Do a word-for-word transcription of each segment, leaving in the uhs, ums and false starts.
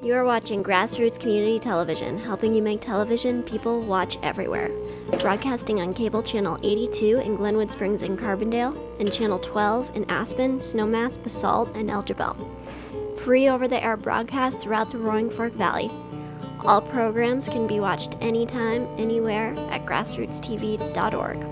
You are watching Grassroots Community Television, helping you make television people watch everywhere. Broadcasting on cable channel eighty-two in Glenwood Springs and Carbondale, and channel twelve in Aspen, Snowmass, Basalt, and Elderbell. Free over-the-air broadcasts throughout the Roaring Fork Valley. All programs can be watched anytime, anywhere at grassroots t v dot org.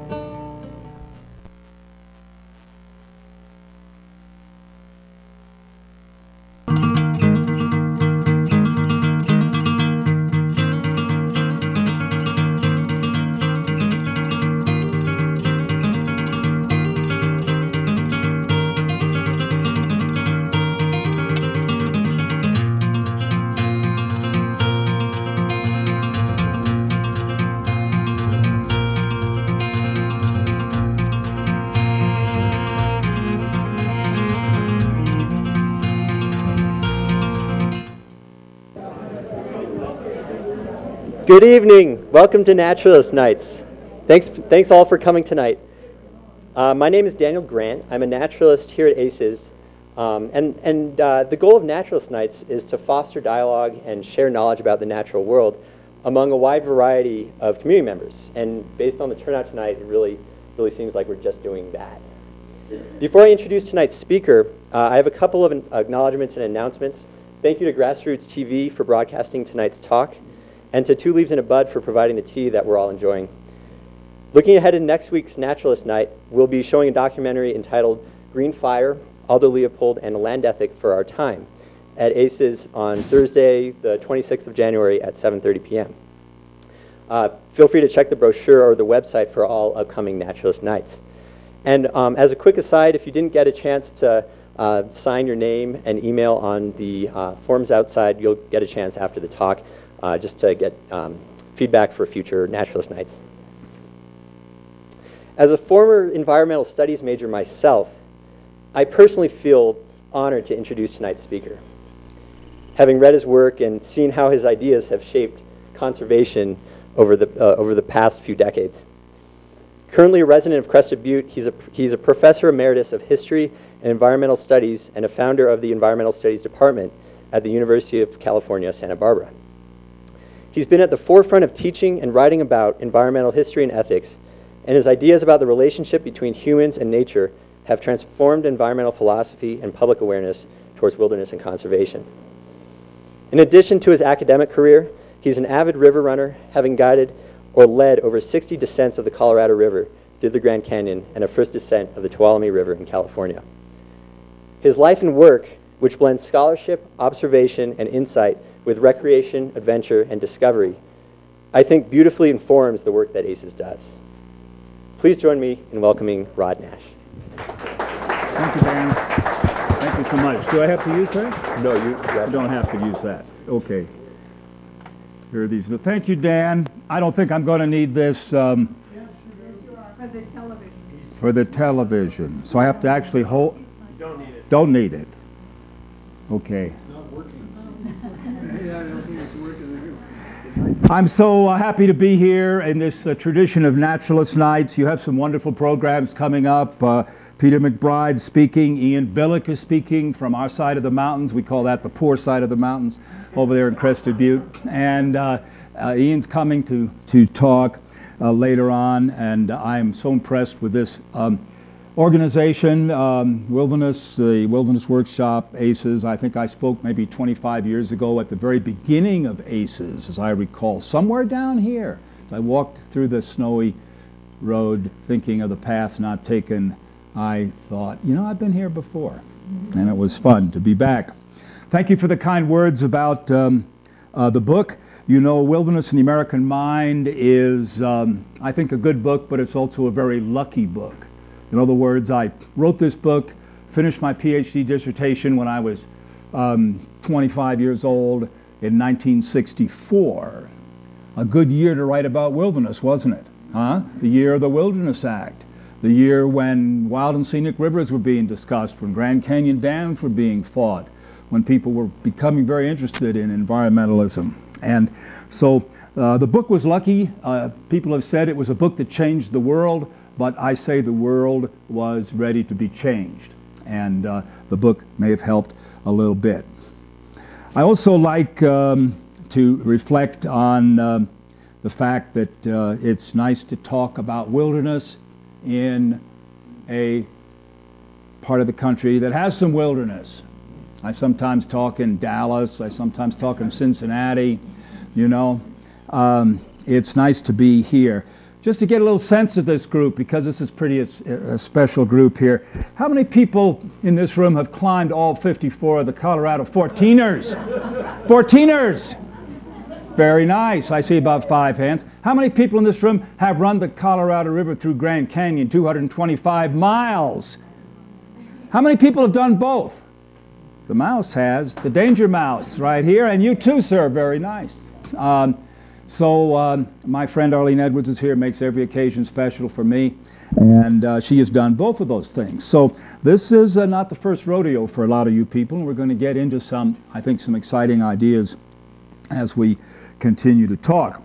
Good evening. Welcome to Naturalist Nights. Thanks, thanks all for coming tonight. Uh, my name is Daniel Grant. I'm a naturalist here at ACES. Um, and and uh, the goal of Naturalist Nights is to foster dialogue and share knowledge about the natural world among a wide variety of community members. And based on the turnout tonight, it really, really seems like we're just doing that. Before I introduce tonight's speaker, uh, I have a couple of acknowledgments and announcements. Thank you to Grassroots T V for broadcasting tonight's talk, and to Two Leaves in a Bud for providing the tea that we're all enjoying. Looking ahead to next week's Naturalist Night, we'll be showing a documentary entitled Green Fire, Aldo Leopold and Land Ethic for Our Time at ACES on Thursday, the twenty-sixth of January at seven thirty p m Uh, feel free to check the brochure or the website for all upcoming Naturalist Nights. And um, as a quick aside, if you didn't get a chance to uh, sign your name and email on the uh, forms outside, you'll get a chance after the talk. Uh, just to get um, feedback for future Naturalist Nights. As a former environmental studies major myself, I personally feel honored to introduce tonight's speaker. Having read his work and seen how his ideas have shaped conservation over the, uh, over the past few decades. Currently a resident of Crested Butte, he's a, he's a professor emeritus of history and environmental studies and a founder of the environmental studies department at the University of California, Santa Barbara. He's been at the forefront of teaching and writing about environmental history and ethics, and his ideas about the relationship between humans and nature have transformed environmental philosophy and public awareness towards wilderness and conservation. In addition to his academic career, he's an avid river runner, having guided or led over sixty descents of the Colorado River through the Grand Canyon and a first descent of the Tuolumne River in California. His life and work, which blends scholarship, observation, and insight with recreation, adventure, and discovery, I think beautifully informs the work that ACES does. Please join me in welcoming Rod Nash. Thank you, Dan. Thank you so much. Do I have to use that? No, you have don't have to use that. Okay. Here are these. Thank you, Dan. I don't think I'm going to need this. Um, yes, you are. For the television. For the television. So I have to actually hold. You don't need it. Don't need it. Okay. I'm so uh, happy to be here in this uh, tradition of Naturalist Nights. You have some wonderful programs coming up. Uh, Peter McBride speaking, Ian Billick is speaking from our side of the mountains. We call that the poor side of the mountains over there in Crested Butte. And uh, uh, Ian's coming to, to talk uh, later on, and I'm so impressed with this um, organization, um, Wilderness, the Wilderness Workshop, ACES. I think I spoke maybe twenty-five years ago at the very beginning of ACES, as I recall, somewhere down here. So I walked through the snowy road thinking of the path not taken. I thought, you know, I've been here before, and it was fun to be back. Thank you for the kind words about um, uh, the book. You know, Wilderness in the American Mind is, um, I think, a good book, but it's also a very lucky book. In other words, I wrote this book, finished my PhD dissertation when I was um, twenty-five years old in nineteen sixty-four. A good year to write about wilderness, wasn't it? Huh? The year of the Wilderness Act, the year when wild and scenic rivers were being discussed, when Grand Canyon dams were being fought, when people were becoming very interested in environmentalism. And so uh, the book was lucky. Uh, people have said it was a book that changed the world. But I say the world was ready to be changed, and uh, the book may have helped a little bit. I also like um, to reflect on um, the fact that uh, it's nice to talk about wilderness in a part of the country that has some wilderness. I sometimes talk in Dallas, I sometimes talk in Cincinnati, you know. Um, it's nice to be here. Just to get a little sense of this group, because this is pretty a, a special group here. How many people in this room have climbed all fifty-four of the Colorado fourteeners? fourteeners! Very nice. I see about five hands. How many people in this room have run the Colorado River through Grand Canyon, two hundred twenty-five miles? How many people have done both? The mouse has, the danger mouse right here, and you too, sir. Very nice. Um, so um, my friend Arlene Edwards is here, makes every occasion special for me, and uh, she has done both of those things. So this is uh, not the first rodeo for a lot of you people, and we're going to get into some, I think, some exciting ideas as we continue to talk.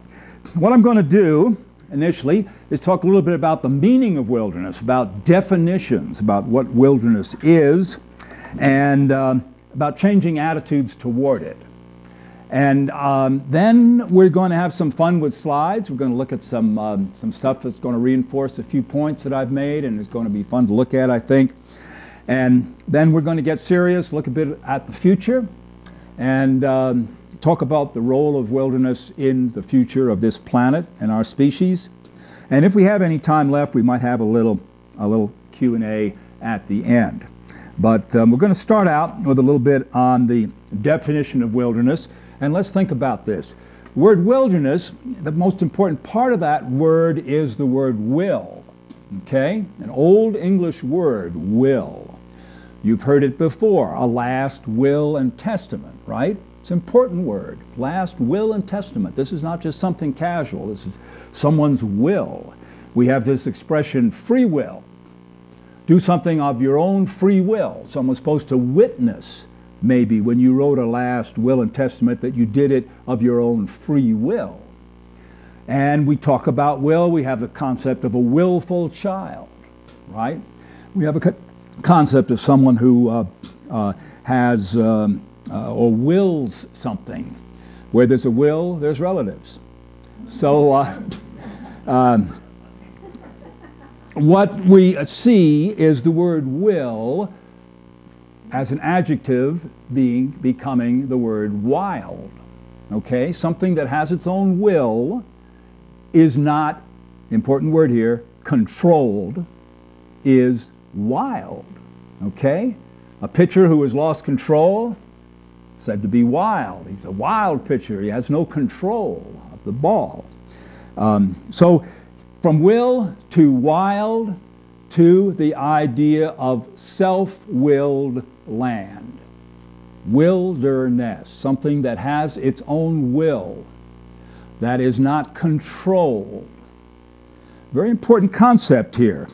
What I'm going to do initially is talk a little bit about the meaning of wilderness, about definitions, about what wilderness is, and um, about changing attitudes toward it. And um, then we're going to have some fun with slides. We're going to look at some, um, some stuff that's going to reinforce a few points that I've made, and it's going to be fun to look at, I think. And then we're going to get serious, look a bit at the future, and um, talk about the role of wilderness in the future of this planet and our species. And if we have any time left, we might have a little, a little Q and A at the end. But um, we're going to start out with a little bit on the definition of wilderness, and let's think about this. The word wilderness, the most important part of that word is the word will, okay? An old English word, will. You've heard it before, a last will and testament, right? It's an important word, last will and testament. This is not just something casual, this is someone's will. We have this expression, free will. Do something of your own free will. Someone's supposed to witness, maybe, when you wrote a last will and testament, that you did it of your own free will. And we talk about will. We have the concept of a willful child, right? We have a co concept of someone who uh, uh, has um, uh, or wills something. Where there's a will, there's relatives. So uh, um, what we see is the word will as an adjective being becoming the word wild. Okay, something that has its own will is not, important word here, controlled, is wild. Okay, a pitcher who has lost control said to be wild. He's a wild pitcher. He has no control of the ball. Um, so from will to wild to the idea of self-willed land. Wilderness, something that has its own will, that is not controlled. Very important concept here.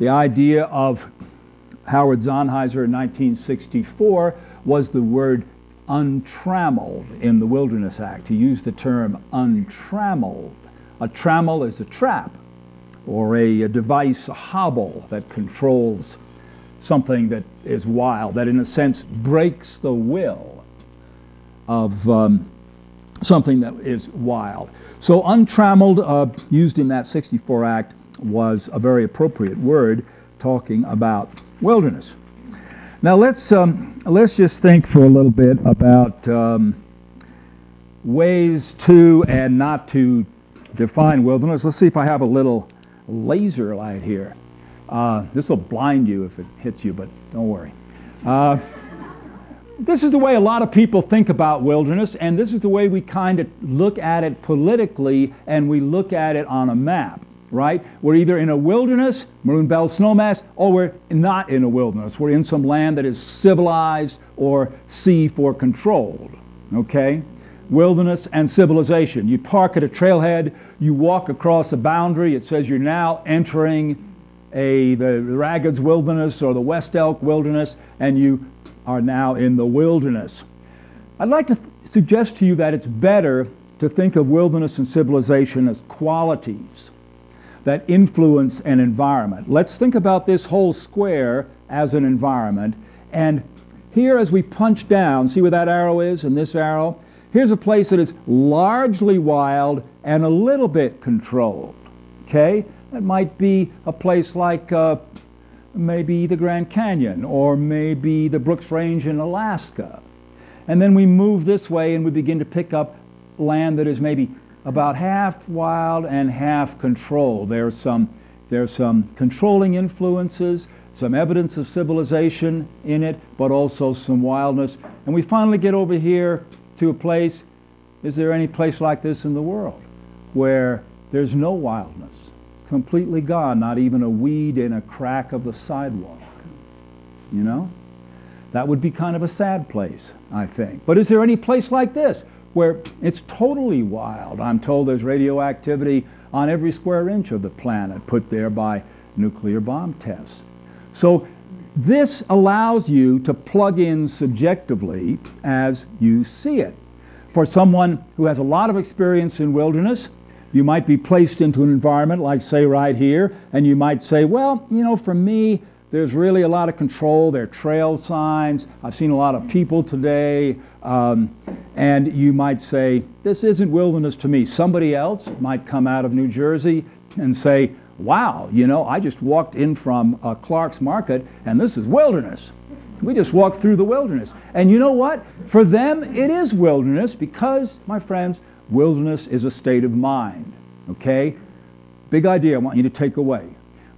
The idea of Howard Zonheiser in nineteen sixty-four was the word untrammeled in the Wilderness Act. He used the term untrammeled. A trammel is a trap, or a, a device, a hobble, that controls something that is wild, that in a sense breaks the will of um, something that is wild. So untrammeled, uh, used in that sixty-four Act, was a very appropriate word talking about wilderness. Now let's, um, let's just think for a little bit about um, ways to and not to define wilderness. Let's see if I have a little laser light here. Uh, this will blind you if it hits you, but don't worry. Uh, this is the way a lot of people think about wilderness, and this is the way we kind of look at it politically, and we look at it on a map, right? We're either in a wilderness, maroon belt snowmass, or we're not in a wilderness. We're in some land that is civilized or C four controlled, okay? Wilderness and civilization. You park at a trailhead, you walk across a boundary, it says you're now entering a, the Ragged's Wilderness or the West Elk Wilderness, and you are now in the wilderness. I'd like to suggest to you that it's better to think of wilderness and civilization as qualities that influence an environment. Let's think about this whole square as an environment, and Here, as we punch down, see where that arrow is and this arrow? Here's a place that is largely wild and a little bit controlled, okay? That might be a place like uh, maybe the Grand Canyon or maybe the Brooks Range in Alaska. And then we move this way and we begin to pick up land that is maybe about half wild and half controlled. There's some, there's some controlling influences, some evidence of civilization in it, but also some wildness. And we finally get over here to a place, is there any place like this in the world, where there's no wildness, completely gone, not even a weed in a crack of the sidewalk, you know? That would be kind of a sad place, I think. But is there any place like this where it's totally wild? I'm told there's radioactivity on every square inch of the planet, put there by nuclear bomb tests. So this allows you to plug in subjectively as you see it. For someone who has a lot of experience in wilderness, you might be placed into an environment like, say, right here, and you might say, well, you know, for me, there's really a lot of control. There are trail signs. I've seen a lot of people today. Um, and you might say, this isn't wilderness to me. Somebody else might come out of New Jersey and say, wow, you know, I just walked in from uh, Clark's Market, and this is wilderness. We just walked through the wilderness. And you know what? For them, it is wilderness because, my friends, wilderness is a state of mind, okay? Big idea I want you to take away.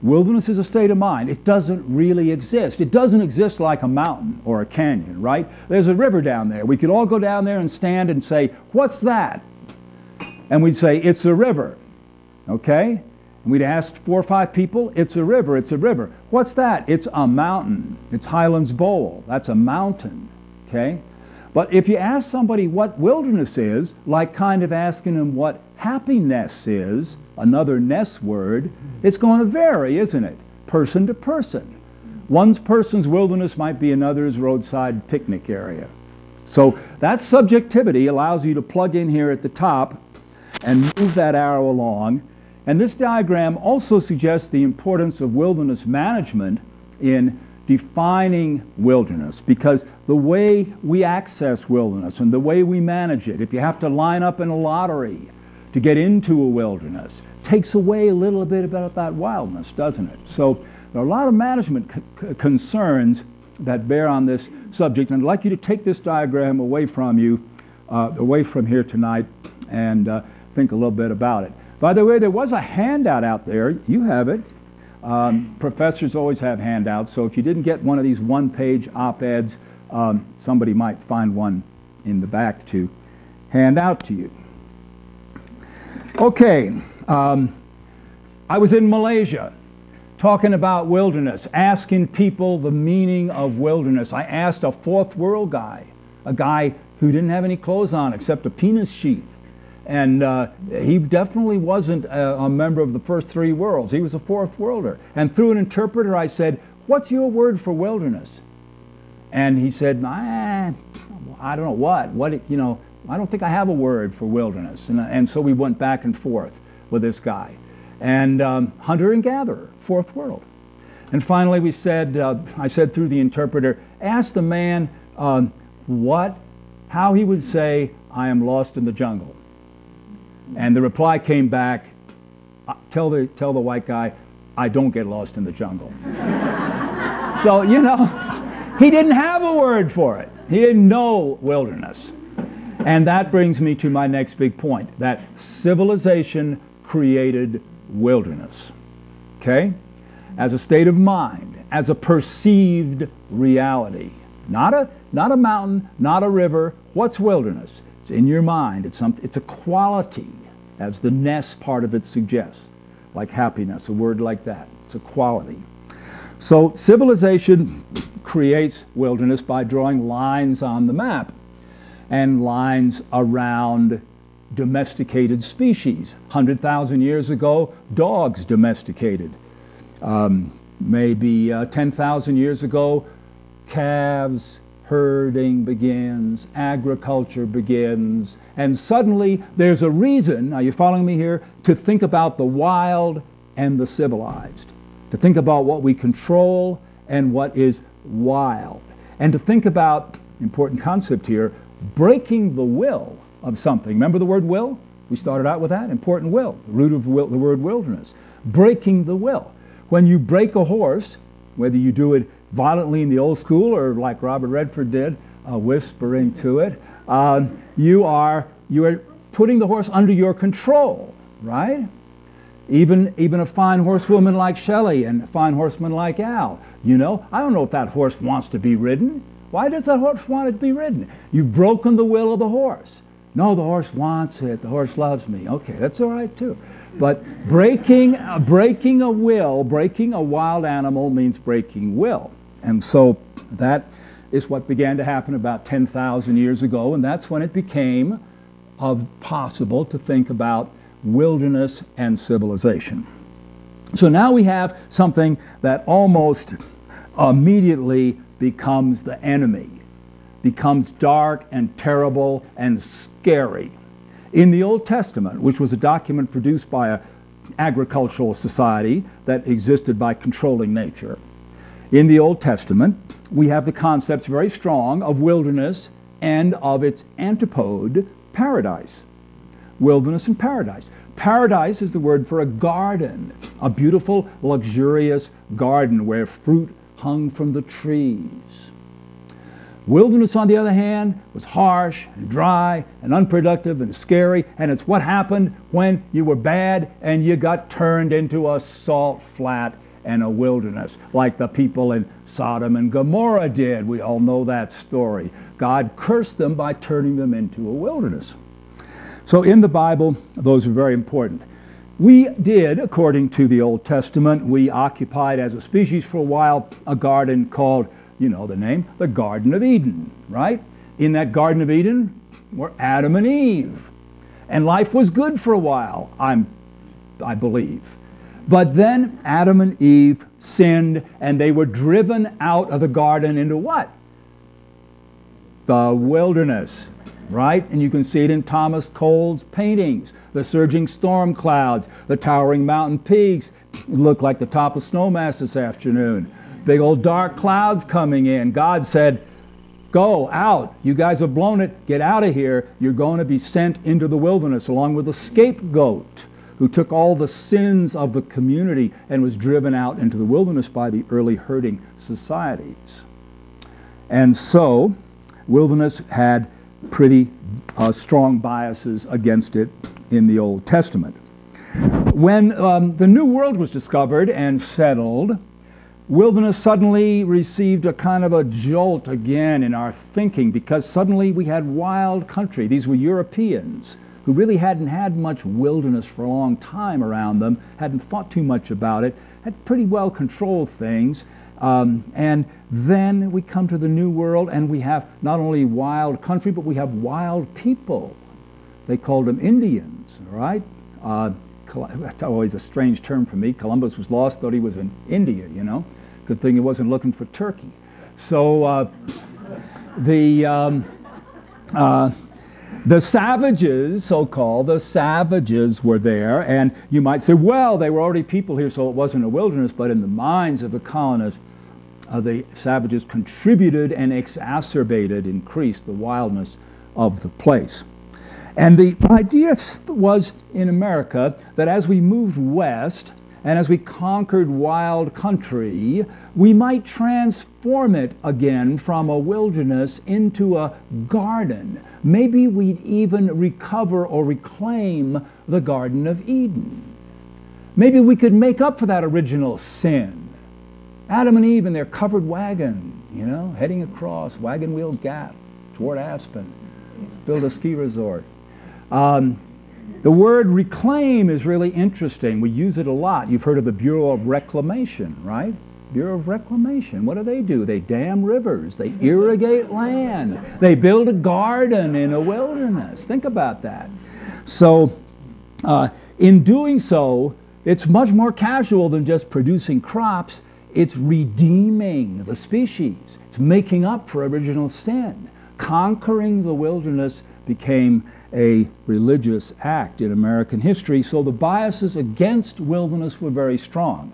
Wilderness is a state of mind. It doesn't really exist. It doesn't exist like a mountain or a canyon, right? There's a river down there. We could all go down there and stand and say, what's that? And we'd say, it's a river, okay? And we'd ask four or five people, it's a river, it's a river. What's that? It's a mountain. It's Highlands Bowl. That's a mountain, okay? But if you ask somebody what wilderness is, like kind of asking them what happiness is, another ness word, it's going to vary, isn't it? Person to person. One person's wilderness might be another's roadside picnic area. So that subjectivity allows you to plug in here at the top and move that arrow along. And this diagram also suggests the importance of wilderness management in defining wilderness, because the way we access wilderness and the way we manage it, if you have to line up in a lottery to get into a wilderness, takes away a little bit about that wildness, doesn't it? So there are a lot of management c concerns that bear on this subject, and I'd like you to take this diagram away from you, uh, away from here tonight, and uh, think a little bit about it. By the way, there was a handout out there. You have it. Um, professors always have handouts, so if you didn't get one of these one-page op-eds, um, somebody might find one in the back to hand out to you. Okay, um, I was in Malaysia talking about wilderness, asking people the meaning of wilderness. I asked a fourth world guy, a guy who didn't have any clothes on except a penis sheath. And uh, he definitely wasn't a, a member of the first three worlds. He was a fourth worlder. And through an interpreter, I said, what's your word for wilderness? And he said, ah, I don't know what. What it, you know, I don't think I have a word for wilderness. And, and so we went back and forth with this guy. And um, hunter and gatherer, fourth world. And finally, we said, uh, I said through the interpreter, ask the man um, what, how he would say, I am lost in the jungle. And the reply came back, tell the, tell the white guy, I don't get lost in the jungle. So, you know, he didn't have a word for it. He didn't know wilderness. And that brings me to my next big point, that civilization created wilderness, okay? As a state of mind, as a perceived reality. Not a, not a mountain, not a river. What's wilderness? It's in your mind. It's, some, it's a quality, as the ness part of it suggests, like happiness, a word like that. It's a quality. So civilization creates wilderness by drawing lines on the map and lines around domesticated species. one hundred thousand years ago, dogs domesticated. Um, maybe uh, ten thousand years ago, calves. Herding begins, agriculture begins, and suddenly there's a reason, are you following me here, to think about the wild and the civilized, to think about what we control and what is wild. And to think about, important concept here, breaking the will of something. Remember the word will? We started out with that, important will, the root of the word wilderness. Breaking the will. When you break a horse, whether you do it violently in the old school or like Robert Redford did, uh, whispering to it, uh, you are you are putting the horse under your control, right? Even, even a fine horsewoman like Shelley and a fine horseman like Al, you know, I don't know if that horse wants to be ridden. Why does that horse want it to be ridden? You've broken the will of the horse. No, the horse wants it. The horse loves me. Okay, that's all right too. But breaking, uh, breaking a will, breaking a wild animal means breaking will. And so that is what began to happen about ten thousand years ago, and that's when it became of possible to think about wilderness and civilization. So now we have something that almost immediately becomes the enemy, becomes dark and terrible and scary. In the Old Testament, which was a document produced by an agricultural society that existed by controlling nature, in the Old Testament we have the concepts very strong of wilderness and of its antipode, paradise. Wilderness and paradise. Paradise is the word for a garden, a beautiful, luxurious garden where fruit hung from the trees. Wilderness, on the other hand, was harsh and dry and unproductive and scary, and it's what happened when you were bad and you got turned into a salt flat and a wilderness, like the people in Sodom and Gomorrah did. We all know that story. God cursed them by turning them into a wilderness. So in the Bible, those are very important. We did, according to the Old Testament, we occupied as a species for a while a garden called, you know the name, the Garden of Eden, right? In that Garden of Eden were Adam and Eve. And life was good for a while, I'm, I believe. But then Adam and Eve sinned, and they were driven out of the garden into what? The wilderness. Right? And you can see it in Thomas Cole's paintings. The surging storm clouds, the towering mountain peaks, look like the top of Snowmass this afternoon. Big old dark clouds coming in. God said, go out. You guys have blown it. Get out of here. You're going to be sent into the wilderness along with a scapegoat who took all the sins of the community and was driven out into the wilderness by the early herding societies. And so, wilderness had pretty uh, strong biases against it in the Old Testament. When um, the New World was discovered and settled, wilderness suddenly received a kind of a jolt again in our thinking, because suddenly we had wild country. These were Europeans who really hadn't had much wilderness for a long time around them, hadn't thought too much about it, had pretty well controlled things. Um, and then we come to the New World, and we have not only wild country, but we have wild people. They called them Indians, right? Uh, that's always a strange term for me. Columbus was lost, thought he was in India, you know? Good thing he wasn't looking for Turkey. So uh, the, um, uh, the savages, so-called, the savages were there, and you might say, well, they were already people here, so it wasn't a wilderness, but in the minds of the colonists, Uh, the savages contributed and exacerbated, increased the wildness of the place. And the idea was in America that as we moved west and as we conquered wild country, we might transform it again from a wilderness into a garden. Maybe we'd even recover or reclaim the Garden of Eden. Maybe we could make up for that original sin. Adam and Eve in their covered wagon, you know, heading across Wagon Wheel Gap toward Aspen. Let's build a ski resort. Um, the word reclaim is really interesting. We use it a lot. You've heard of the Bureau of Reclamation, right? Bureau of Reclamation. What do they do? They dam rivers. They irrigate land. They build a garden in a wilderness. Think about that. So, uh, in doing so, it's much more casual than just producing crops. It's redeeming the species. It's making up for original sin. Conquering the wilderness became a religious act in American history, so the biases against wilderness were very strong.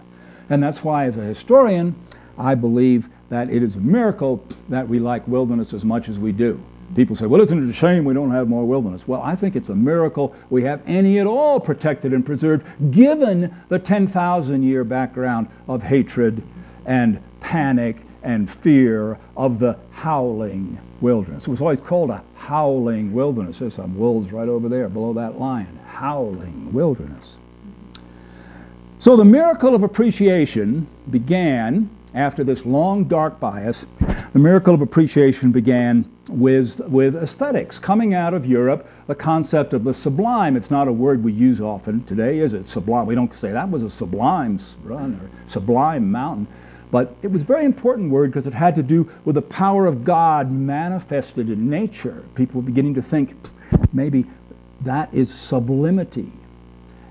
And that's why, as a historian, I believe that it is a miracle that we like wilderness as much as we do. People say, well, isn't it a shame we don't have more wilderness? Well, I think it's a miracle we have any at all protected and preserved, given the ten thousand year background of hatred and panic and fear of the howling wilderness. It was always called a howling wilderness. There's some wolves right over there below that lion. Howling wilderness. So the miracle of appreciation began, after this long dark bias, the miracle of appreciation began with, with aesthetics. Coming out of Europe, the concept of the sublime, it's not a word we use often today, is it? Sublime, we don't say that was a sublime run or sublime mountain. But it was a very important word because it had to do with the power of God manifested in nature. People were beginning to think maybe that is sublimity.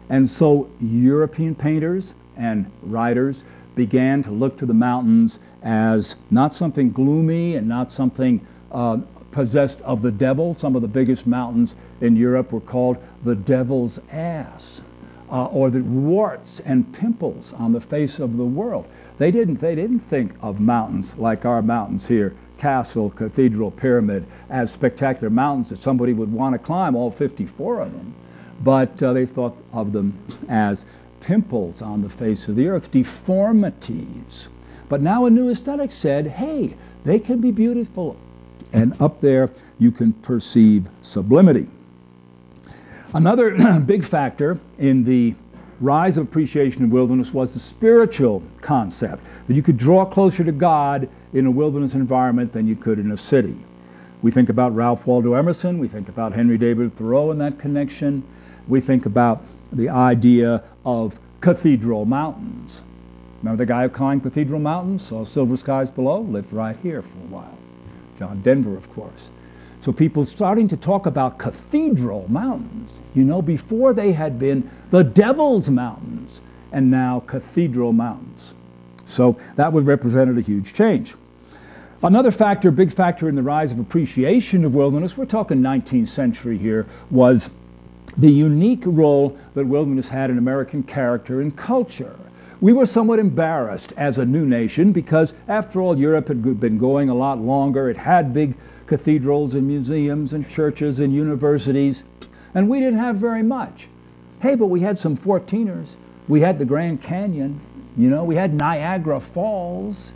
And so European painters and writers began to look to the mountains as not something gloomy and not something uh, possessed of the devil. Some of the biggest mountains in Europe were called the devil's ass, uh, or the warts and pimples on the face of the world. They didn't, they didn't think of mountains like our mountains here, castle, cathedral, pyramid, as spectacular mountains that somebody would want to climb, all fifty-four of them. But uh, they thought of them as pimples on the face of the earth, deformities. But now a new aesthetic said, hey, they can be beautiful. And up there, you can perceive sublimity. Another big factor in the rise of appreciation in wilderness was the spiritual concept, that you could draw closer to God in a wilderness environment than you could in a city. We think about Ralph Waldo Emerson, we think about Henry David Thoreau in that connection, we think about the idea of Cathedral Mountains. Remember the guy who climbed Cathedral Mountains, saw silver skies below, lived right here for a while. John Denver, of course. So people starting to talk about Cathedral Mountains, you know, before they had been the Devil's Mountains, and now Cathedral Mountains. So that would represent a huge change. Another factor, big factor in the rise of appreciation of wilderness, we're talking nineteenth century here, was the unique role that wilderness had in American character and culture. We were somewhat embarrassed as a new nation because, after all, Europe had been going a lot longer. It had big cathedrals and museums and churches and universities, and we didn't have very much. Hey, but we had some fourteeners. We had the Grand Canyon, you know, we had Niagara Falls.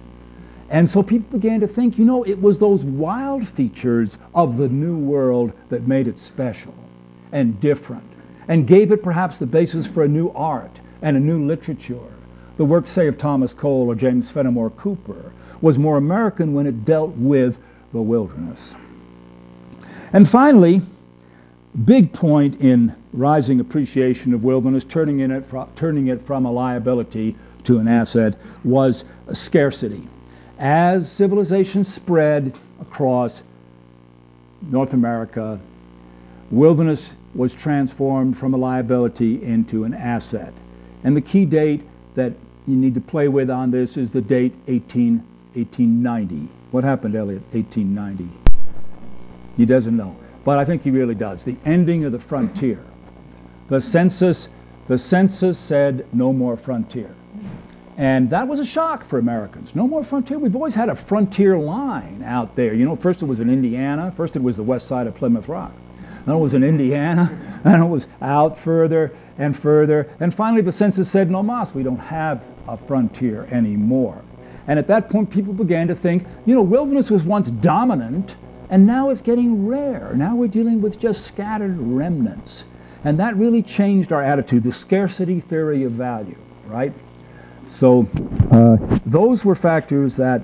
And so people began to think, you know, it was those wild features of the New World that made it special and different, and gave it perhaps the basis for a new art and a new literature. The work, say, of Thomas Cole or James Fenimore Cooper was more American when it dealt with the wilderness. And finally, big point in rising appreciation of wilderness, turning, in it, from, turning it from a liability to an asset, was scarcity. As civilization spread across North America, wilderness was transformed from a liability into an asset. And the key date that you need to play with on this is the date eighteen, eighteen ninety. What happened, Elliot, eighteen ninety? He doesn't know, but I think he really does. The ending of the frontier. The census, the census said no more frontier. And that was a shock for Americans. No more frontier. We've always had a frontier line out there. You know, first it was in Indiana. First it was the west side of Plymouth Rock. Then it was in Indiana. Then it was out further and further. And finally the census said, no mas, we don't have a frontier anymore. And at that point people began to think, you know, wilderness was once dominant and now it's getting rare. Now we're dealing with just scattered remnants. And that really changed our attitude, the scarcity theory of value, right? So uh, those were factors that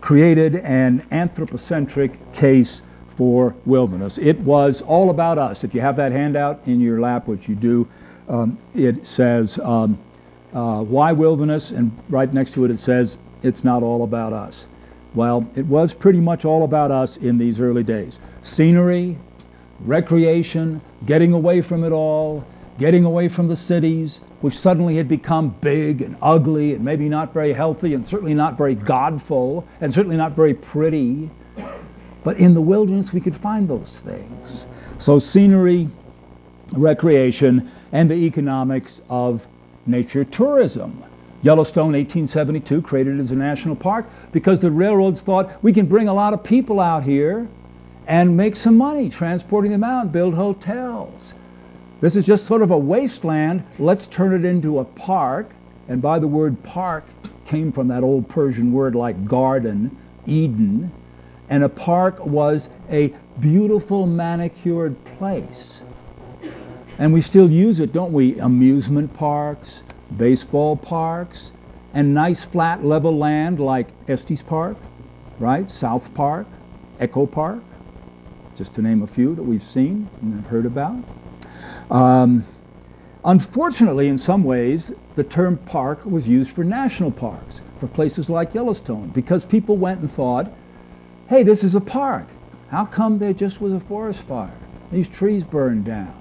created an anthropocentric case for wilderness. It was all about us. If you have that handout in your lap, which you do, um, it says um, uh, why wilderness, and right next to it it says it's not all about us. Well, it was pretty much all about us in these early days. Scenery, recreation, getting away from it all, getting away from the cities, which suddenly had become big and ugly and maybe not very healthy and certainly not very godful and certainly not very pretty. But in the wilderness we could find those things. So scenery, recreation, and the economics of nature tourism. Yellowstone, eighteen seventy-two, created as a national park because the railroads thought, we can bring a lot of people out here and make some money transporting them out and build hotels. This is just sort of a wasteland. Let's turn it into a park. And by the word park came from that old Persian word like garden, Eden. And a park was a beautiful manicured place. And we still use it, don't we? Amusement parks, baseball parks, and nice flat level land like Estes Park, right? South Park, Echo Park, just to name a few that we've seen and have heard about. Um, unfortunately, in some ways, the term park was used for national parks, for places like Yellowstone, because people went and thought, hey, this is a park. How come there just was a forest fire? These trees burned down.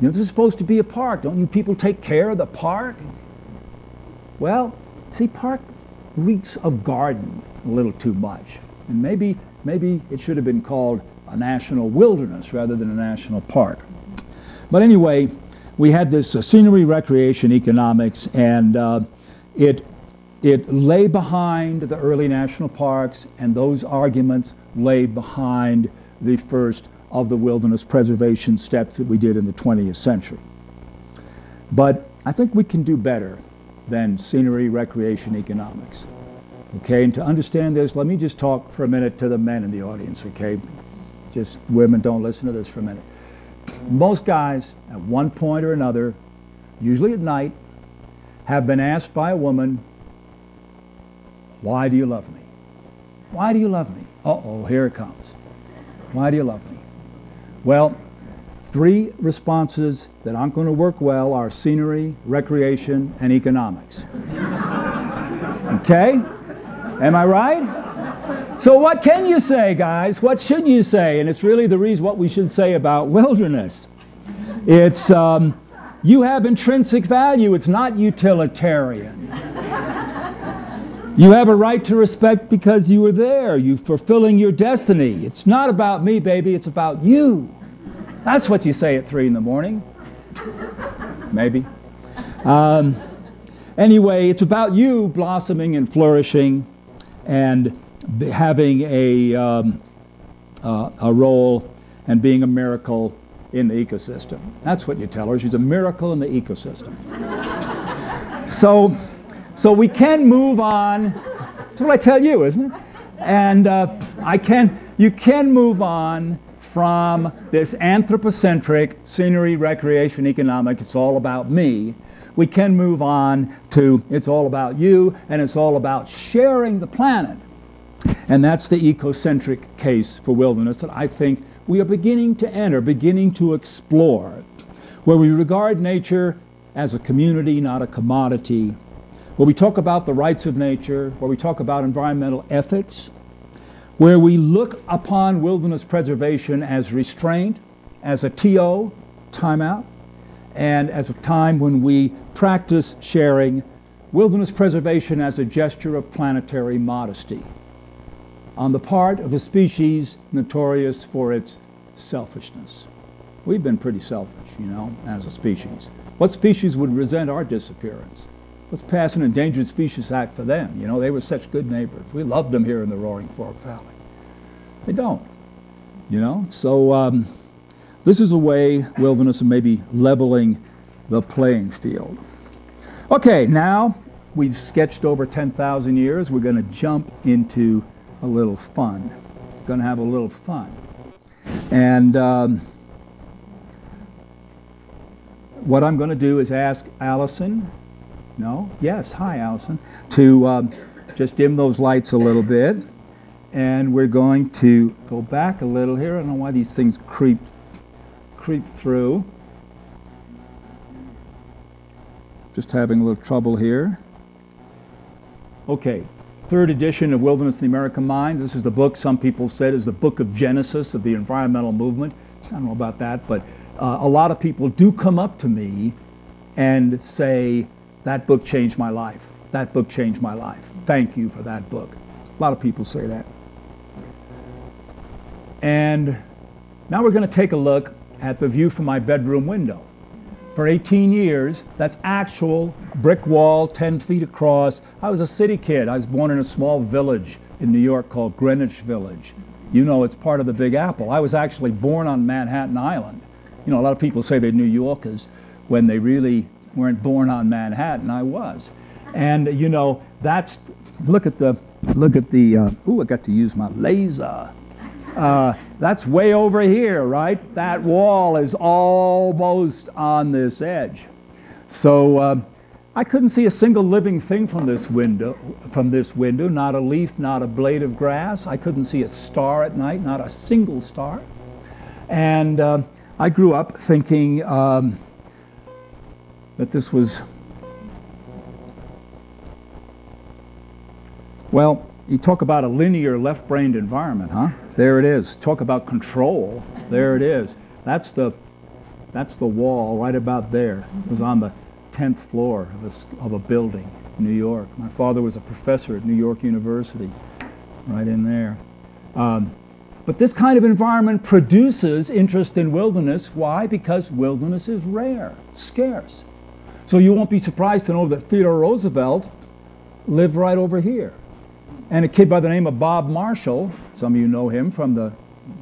You know, this is supposed to be a park. Don't you people take care of the park? Well, see, park reeks of garden a little too much. And maybe, maybe it should have been called a national wilderness rather than a national park. But anyway, we had this uh, scenery, recreation, economics, and uh, it, it lay behind the early national parks, and those arguments lay behind the first of the wilderness preservation steps that we did in the twentieth century. But I think we can do better than scenery, recreation, economics. Okay, and to understand this, let me just talk for a minute to the men in the audience, okay? Just women, don't listen to this for a minute. Most guys, at one point or another, usually at night, have been asked by a woman, why do you love me? Why do you love me? Uh-oh, here it comes. Why do you love me? Well, three responses that aren't going to work well are scenery, recreation, and economics. Okay? Am I right? So what can you say, guys? What should you say? And it's really the reason what we should say about wilderness. It's, um, you have intrinsic value. It's not utilitarian. You have a right to respect because you were there. You're fulfilling your destiny. It's not about me, baby. It's about you. That's what you say at three in the morning. Maybe. Um, anyway, it's about you blossoming and flourishing and having a, um, uh, a role and being a miracle in the ecosystem. That's what you tell her. She's a miracle in the ecosystem. So... So we can move on. That's what I tell you, isn't it? And uh, I can, you can move on from this anthropocentric scenery, recreation, economic, it's all about me. We can move on to it's all about you, and it's all about sharing the planet. And that's the ecocentric case for wilderness that I think we are beginning to enter, beginning to explore, where we regard nature as a community, not a commodity, where we talk about the rights of nature, where we talk about environmental ethics, where we look upon wilderness preservation as restraint, as a T O, timeout, and as a time when we practice sharing wilderness preservation as a gesture of planetary modesty on the part of a species notorious for its selfishness. We've been pretty selfish, you know, as a species. What species would resent our disappearance? Let's pass an Endangered Species Act for them. You know, they were such good neighbors. We loved them here in the Roaring Fork Valley. They don't, you know? So um, this is a way wilderness may be leveling the playing field. Okay, now we've sketched over ten thousand years. We're going to jump into a little fun. Going to have a little fun. And um, what I'm going to do is ask Allison, No? Yes. Hi, Allison. To um, just dim those lights a little bit. And we're going to go back a little here. I don't know why these things creep, creep through. Just having a little trouble here. Okay. Third edition of Wilderness in the American Mind. This is the book some people said is the book of Genesis of the environmental movement. I don't know about that, but uh, a lot of people do come up to me and say, that book changed my life. That book changed my life. Thank you for that book. A lot of people say that. And now we're going to take a look at the view from my bedroom window. for eighteen years. That's actual brick wall, ten feet across. I was a city kid. I was born in a small village in New York called Greenwich Village. You know, it's part of the Big Apple. I was actually born on Manhattan Island. You know, a lot of people say they're New Yorkers when they really weren't born on Manhattan. I was. And, you know, that's, look at the, look at the, uh, ooh, I got to use my laser. Uh, that's way over here, right? That wall is almost on this edge. So uh, I couldn't see a single living thing from this window, from this window, not a leaf, not a blade of grass. I couldn't see a star at night, not a single star. And uh, I grew up thinking um, that this was, well, you talk about a linear left-brained environment, huh? There it is. Talk about control. There it is. That's the, that's the wall right about there. It was on the tenth floor of a, of a building in New York. My father was a professor at New York University, right in there. Um, but this kind of environment produces interest in wilderness. Why? Because wilderness is rare, scarce. So you won't be surprised to know that Theodore Roosevelt lived right over here. And a kid by the name of Bob Marshall, some of you know him from the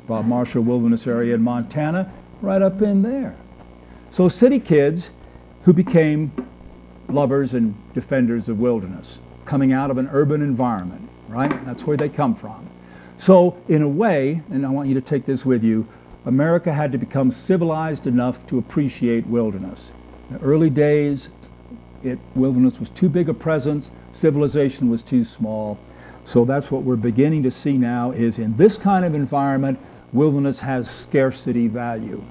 Bob Marshall Wilderness Area in Montana, right up in there. So city kids who became lovers and defenders of wilderness, coming out of an urban environment, right? That's where they come from. So in a way, and I want you to take this with you, America had to become civilized enough to appreciate wilderness. In the early days, it, wilderness was too big a presence, civilization was too small. So that's what we're beginning to see now is in this kind of environment, wilderness has scarcity value.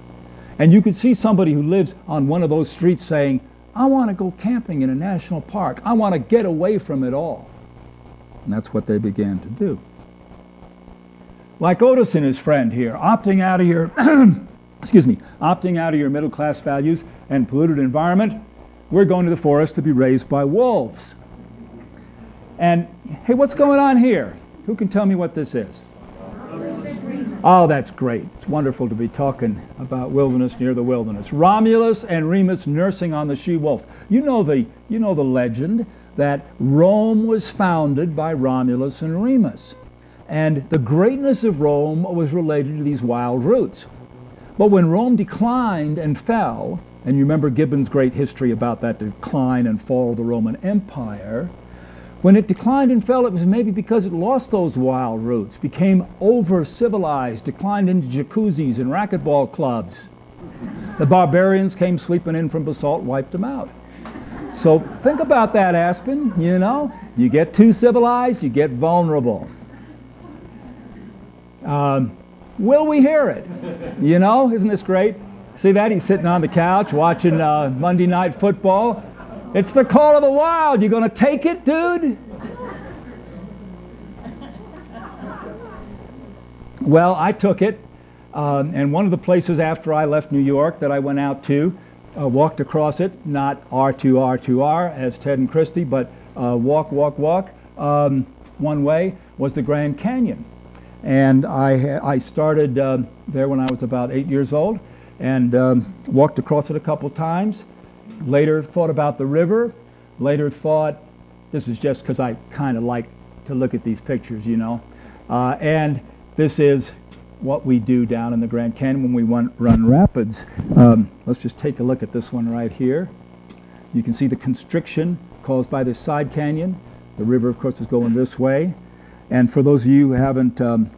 And you could see somebody who lives on one of those streets saying, I want to go camping in a national park. I want to get away from it all. And that's what they began to do. Like Otis and his friend here, opting out of your, excuse me, opting out of your middle class values and polluted environment, we're going to the forest to be raised by wolves. And hey, what's going on here? Who can tell me what this is? Oh, that's great. It's wonderful to be talking about wilderness near the wilderness. Romulus and Remus nursing on the she-wolf. You know the, you know the legend that Rome was founded by Romulus and Remus. And the greatness of Rome was related to these wild roots. But when Rome declined and fell, and you remember Gibbon's great history about that decline and fall of the Roman Empire, when it declined and fell, it was maybe because it lost those wild roots, became over-civilized, declined into jacuzzis and racquetball clubs. The barbarians came sweeping in from basalt, wiped them out. So think about that, Aspen, you know? You get too civilized, you get vulnerable. Um, will we hear it? You know, isn't this great? See that? He's sitting on the couch watching uh, Monday Night Football. It's the call of the wild. You gonna take it, dude? Well, I took it, um, and one of the places after I left New York that I went out to, uh, walked across it, not R two R two R as Ted and Christie, but uh, walk, walk, walk, um, one way, was the Grand Canyon. And I, I started uh, there when I was about eight years old, and um, walked across it a couple times. Later thought about the river, later thought, this is just because I kind of like to look at these pictures, you know. Uh, and this is what we do down in the Grand Canyon when we run, run rapids. Um, let's just take a look at this one right here. You can see the constriction caused by this side canyon. The river, of course, is going this way. And for those of you who haven't um,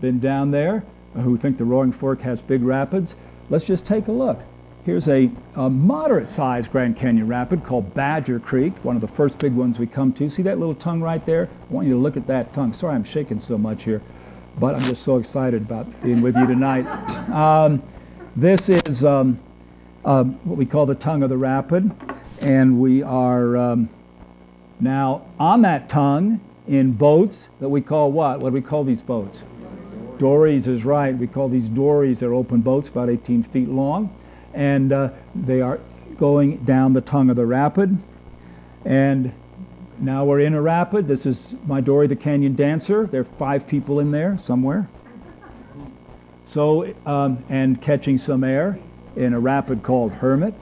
been down there, who think the Roaring Fork has big rapids, let's just take a look. Here's a, a moderate-sized Grand Canyon rapid called Badger Creek, one of the first big ones we come to. See that little tongue right there? I want you to look at that tongue. Sorry I'm shaking so much here, but I'm just so excited about being with you tonight. Um, this is um, um, what we call the tongue of the rapid, and we are um, now on that tongue in boats that we call what? What do we call these boats? Dories is right. We call these dories. They're open boats about eighteen feet long. And uh, they are going down the tongue of the rapid. And now we're in a rapid. This is my dory, the Canyon Dancer. There are five people in there somewhere. So, um, and catching some air in a rapid called Hermit.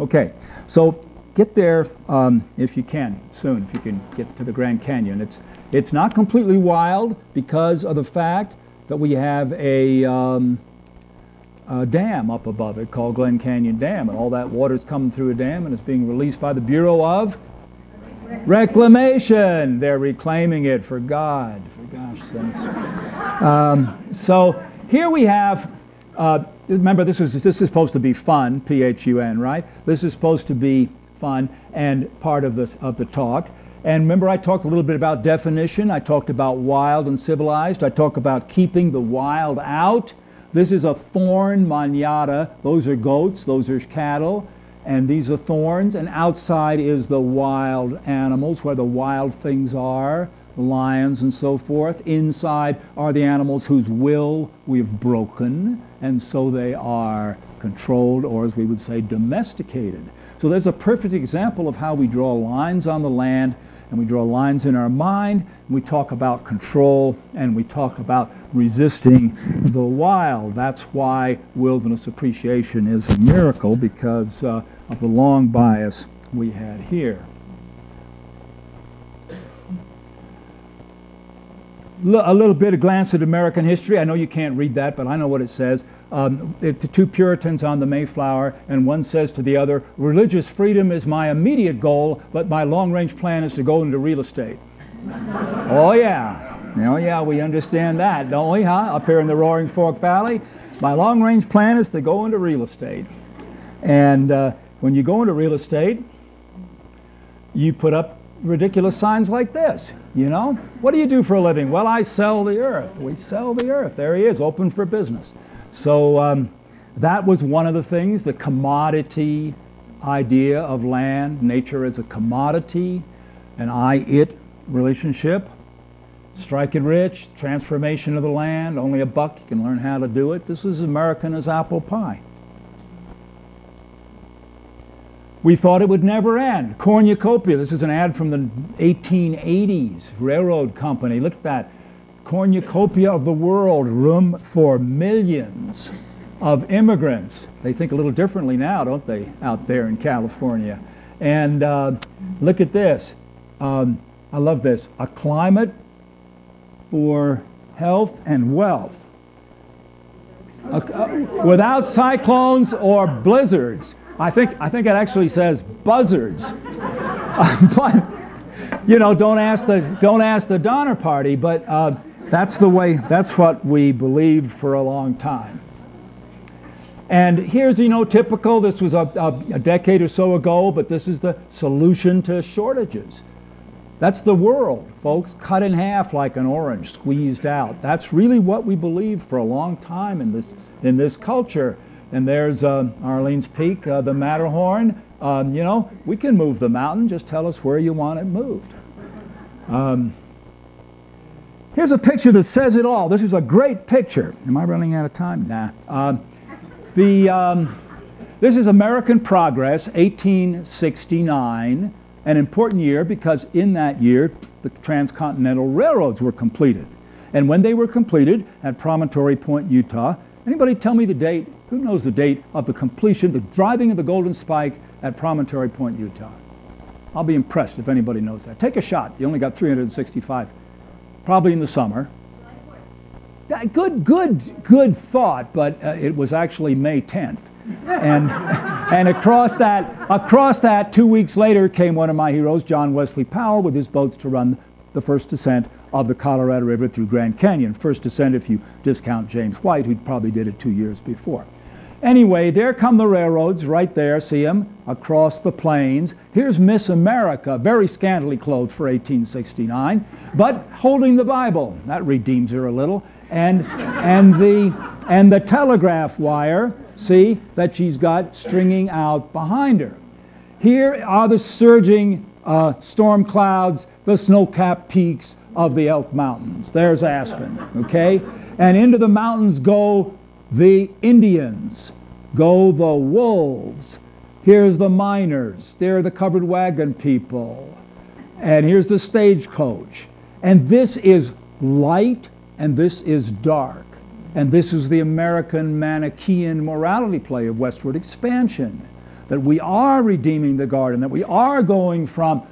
Okay, so get there um, if you can soon, if you can get to the Grand Canyon. It's, it's not completely wild because of the fact that we have a, um, a dam up above it called Glen Canyon Dam, and all that water's coming through a dam and it's being released by the Bureau of Reclamation. They're reclaiming it for God, for gosh sakes. Um, so here we have, uh, remember this is, this is supposed to be fun, P H U N, right? This is supposed to be fun and part of, this, of the talk. And remember I talked a little bit about definition. I talked about wild and civilized. I talked about keeping the wild out. This is a thorn manada. Those are goats, those are cattle, and these are thorns. And outside is the wild animals, where the wild things are, the lions and so forth. Inside are the animals whose will we've broken, and so they are controlled, or as we would say, domesticated. So there's a perfect example of how we draw lines on the land, and we draw lines in our mind, and we talk about control, and we talk about resisting the wild. That's why wilderness appreciation is a miracle, because uh, of the long bias we had here. A little bit of glance at American history. I know you can't read that, but I know what it says. Um, it, the two Puritans on the Mayflower, and one says to the other, religious freedom is my immediate goal, but my long-range plan is to go into real estate. Oh yeah, oh yeah, we understand that, don't we, huh? Up here in the Roaring Fork Valley, my long-range plan is to go into real estate. And uh, when you go into real estate, you put up ridiculous signs like this, you know? What do you do for a living? Well, I sell the earth. We sell the earth. There he is, open for business. So um, that was one of the things, the commodity idea of land, nature as a commodity, an I-it relationship, strike it rich, transformation of the land, only a buck, you can learn how to do it. This is American as apple pie. We thought it would never end. Cornucopia, this is an ad from the eighteen eighties railroad company. Look at that. Cornucopia of the world, room for millions of immigrants. They think a little differently now, don't they, out there in California? And uh, look at this. Um, I love this. A climate for health and wealth. A, uh, without cyclones or blizzards. I think, I think it actually says buzzards, but you know, don't ask the, don't ask the Donner Party, but uh, that's the way, that's what we believed for a long time. And here's, you know, typical, this was a, a, a decade or so ago, but this is the solution to shortages. That's the world, folks, cut in half like an orange, squeezed out. That's really what we believed for a long time in this, in this culture. And there's uh, Arlene's Peak, uh, the Matterhorn. Um, you know, we can move the mountain. Just tell us where you want it moved. Um, here's a picture that says it all. This is a great picture. Am I running out of time? Nah. Uh, the, um, this is American Progress, eighteen sixty-nine, an important year because in that year, the transcontinental railroads were completed. And when they were completed at Promontory Point, Utah, anybody tell me the date? Who knows the date of the completion, the driving of the Golden Spike at Promontory Point, Utah? I'll be impressed if anybody knows that. Take a shot. You only got three hundred sixty-five. Probably in the summer. That, good, good, good thought, but uh, it was actually May tenth. And, and across, that, across that, two weeks later, came one of my heroes, John Wesley Powell, with his boats to run the first descent of the Colorado River through Grand Canyon. First descent if you discount James White, who probably did it two years before. Anyway, there come the railroads right there, see them, across the plains. Here's Miss America, very scantily clothed for eighteen sixty-nine, but holding the Bible. That redeems her a little. And, and, the, and the telegraph wire, see, that she's got stringing out behind her. Here are the surging uh, storm clouds, the snow-capped peaks of the Elk Mountains. There's Aspen, okay? And into the mountains go the Indians, go the wolves. Here's the miners. There are the covered wagon people. And here's the stagecoach. And this is light, and this is dark. And this is the American Manichaean morality play of westward expansion. that we are redeeming the garden, that we are going from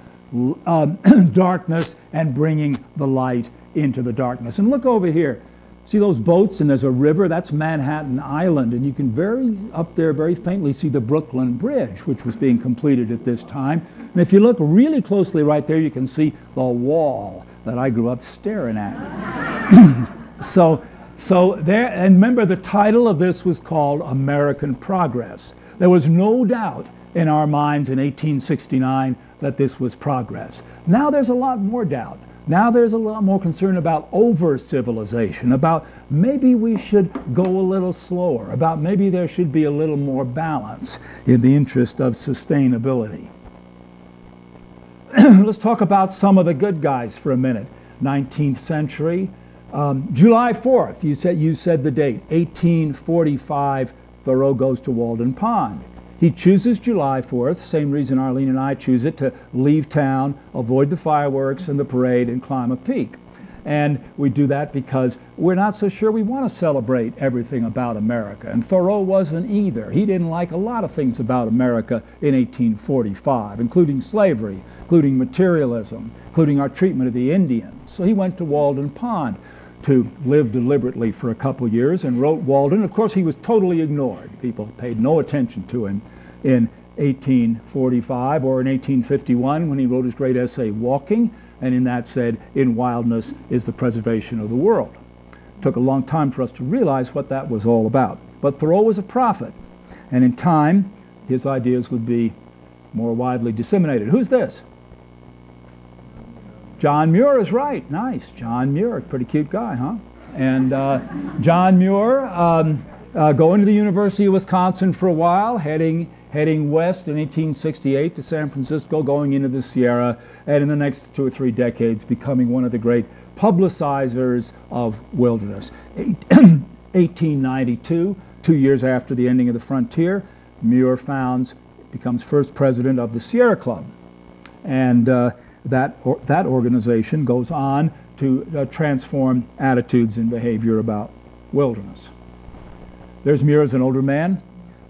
uh, darkness and bringing the light into the darkness. And look over here. See those boats, and there's a river, that's Manhattan Island, and you can very, up there very faintly see the Brooklyn Bridge, which was being completed at this time. And if you look really closely right there, you can see the wall that I grew up staring at. so, so there, and remember the title of this was called American Progress. There was no doubt in our minds in eighteen sixty-nine that this was progress. Now there's a lot more doubt. Now there's a lot more concern about over-civilization, about maybe we should go a little slower, about maybe there should be a little more balance in the interest of sustainability. Let's talk about some of the good guys for a minute. nineteenth century, um, July fourth, you said, you said the date, eighteen forty-five, Thoreau goes to Walden Pond. He chooses July fourth, same reason Arlene and I choose it, to leave town, avoid the fireworks and the parade, and climb a peak. And we do that because we're not so sure we want to celebrate everything about America. And Thoreau wasn't either. He didn't like a lot of things about America in eighteen forty-five, including slavery, including materialism, including our treatment of the Indians. So he went to Walden Pond to live deliberately for a couple years and wrote Walden. Of course, he was totally ignored. People paid no attention to him in eighteen forty-five or in eighteen fifty-one when he wrote his great essay, Walking, and in that said, in wildness is the preservation of the world. It took a long time for us to realize what that was all about. But Thoreau was a prophet, and in time, his ideas would be more widely disseminated. Who's this? John Muir is right. Nice. John Muir, pretty cute guy, huh? And uh, John Muir, um, uh, going to the University of Wisconsin for a while, heading, heading west in eighteen sixty-eight to San Francisco, going into the Sierra, and in the next two or three decades becoming one of the great publicizers of wilderness. eighteen ninety-two, two years after the ending of the frontier, Muir founds, becomes first president of the Sierra Club. And uh, That, or, that organization goes on to uh, transform attitudes and behavior about wilderness. There's Muir as an older man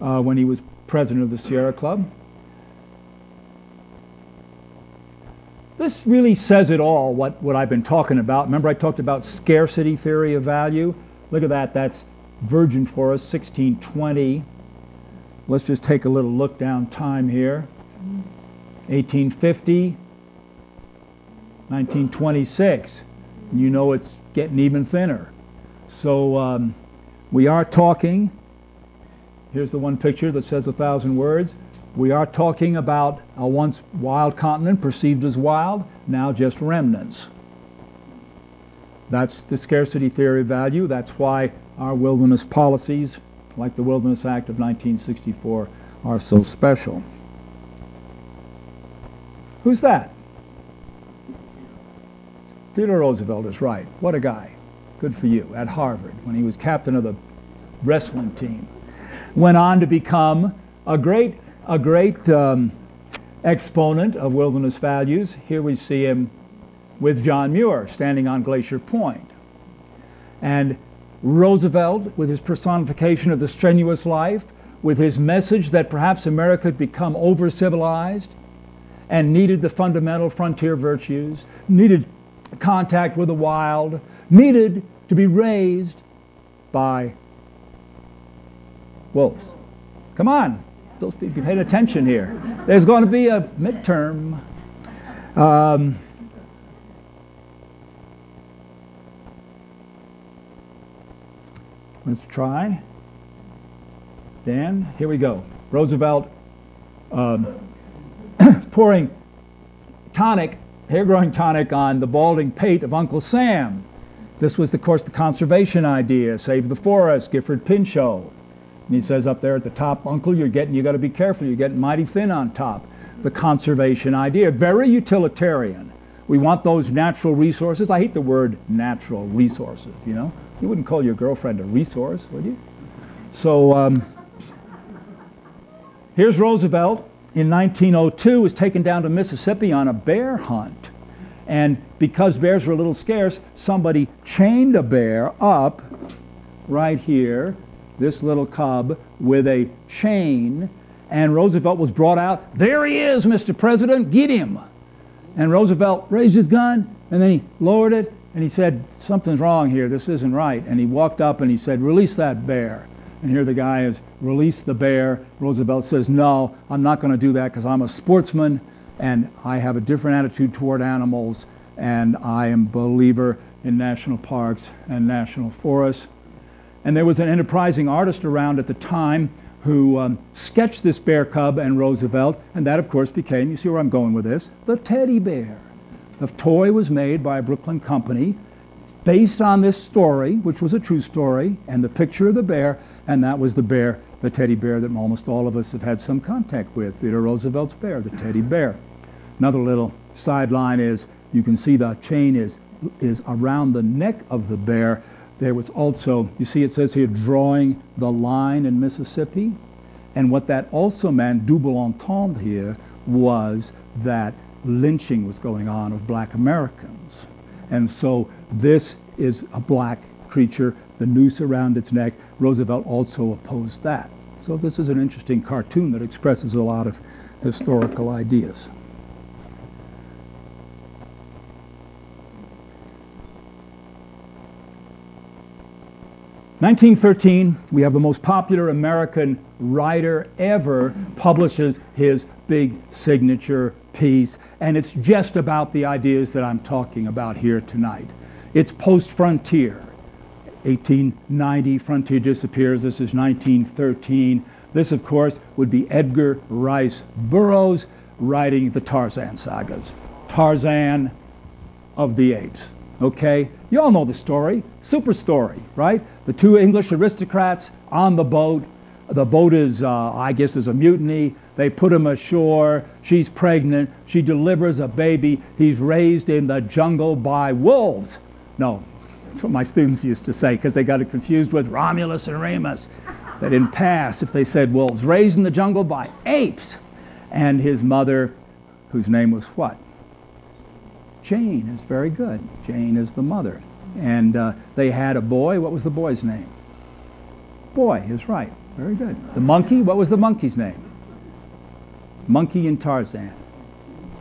uh, when he was president of the Sierra Club. This really says it all, what, what I've been talking about. Remember I talked about scarcity theory of value? Look at that, that's virgin forest, sixteen twenty. Let's just take a little look down time here. eighteen fifty. nineteen twenty-six, you know it's getting even thinner. So um, we are talking, here's the one picture that says a thousand words, we are talking about a once wild continent perceived as wild, now just remnants. That's the scarcity theory of value. That's why our wilderness policies, like the Wilderness Act of nineteen sixty-four, are so special. Who's that? Theodore Roosevelt is right. What a guy. Good for you. At Harvard, when he was captain of the wrestling team, went on to become a great, a great um, exponent of wilderness values. Here we see him with John Muir standing on Glacier Point. And Roosevelt, with his personification of the strenuous life, with his message that perhaps America had become over-civilized and needed the fundamental frontier virtues, needed contact with the wild, needed to be raised by wolves. Come on, those people paying attention here. There's going to be a midterm. Um, let's try. Dan, here we go. Roosevelt um, pouring tonic hair-growing tonic on the balding pate of Uncle Sam. This was, of course, the conservation idea, save the forest, Gifford Pinchot. And he says up there at the top, Uncle, you're getting, you got to be careful, you're getting mighty thin on top. The conservation idea, very utilitarian. We want those natural resources. I hate the word natural resources, you know. You wouldn't call your girlfriend a resource, would you? So um, here's Roosevelt. In nineteen oh two, was taken down to Mississippi on a bear hunt. And because bears were a little scarce, somebody chained a bear up right here, this little cub, with a chain, and Roosevelt was brought out. There he is, Mister President, get him. And Roosevelt raised his gun, and then he lowered it, and he said, something's wrong here, this isn't right. And he walked up and he said, release that bear. And here the guy is, release the bear. Roosevelt says, no, I'm not going to do that because I'm a sportsman and I have a different attitude toward animals, and I am a believer in national parks and national forests. And there was an enterprising artist around at the time who um, sketched this bear cub and Roosevelt, and that of course became, you see where I'm going with this, the teddy bear. The toy was made by a Brooklyn company based on this story, which was a true story, and the picture of the bear, and that was the bear, the teddy bear that almost all of us have had some contact with, Theodore Roosevelt's bear, the teddy bear. Another little sideline is, you can see the chain is, is around the neck of the bear. There was also, you see it says here, drawing the line in Mississippi. And what that also meant, double entendre here, was that lynching was going on of black Americans. And so this is a black creature, the noose around its neck. Roosevelt also opposed that. So this is an interesting cartoon that expresses a lot of historical ideas. nineteen thirteen, we have the most popular American writer ever publishes his big signature piece, and it's just about the ideas that I'm talking about here tonight. It's post-frontier. eighteen ninety, frontier disappears. This is nineteen thirteen. This, of course, would be Edgar Rice Burroughs writing the Tarzan sagas. Tarzan of the Apes. Okay, you all know the story, super story, right? The two English aristocrats on the boat. The boat is, uh, I guess, is a mutiny. They put him ashore. She's pregnant. She delivers a baby. He's raised in the jungle by wolves. No, that's what my students used to say because they got it confused with Romulus and Remus. They didn't pass if they said wolves. Raised in the jungle by apes. And his mother, whose name was what? Jane is very good. Jane is the mother. And uh, they had a boy. What was the boy's name? Boy is right. Very good. The monkey, what was the monkey's name? Monkey in Tarzan.